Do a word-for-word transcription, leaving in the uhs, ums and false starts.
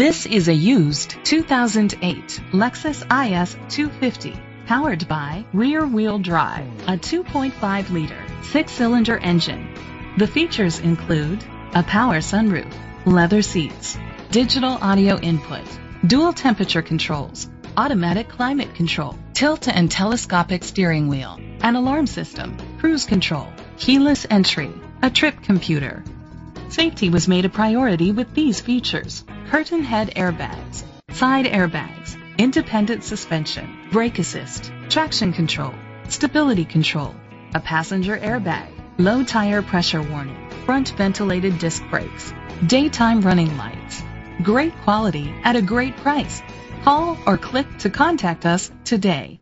This is a used two thousand eight Lexus I S two fifty, powered by rear-wheel drive, a two point five liter, six-cylinder engine. The features include a power sunroof, leather seats, digital audio input, dual temperature controls, automatic climate control, tilt and telescopic steering wheel, an alarm system, cruise control, keyless entry, a trip computer. Safety was made a priority with these features: curtain head airbags, side airbags, independent suspension, brake assist, traction control, stability control, a passenger airbag, low tire pressure warning, front ventilated disc brakes, daytime running lights. Great quality at a great price. Call or click to contact us today.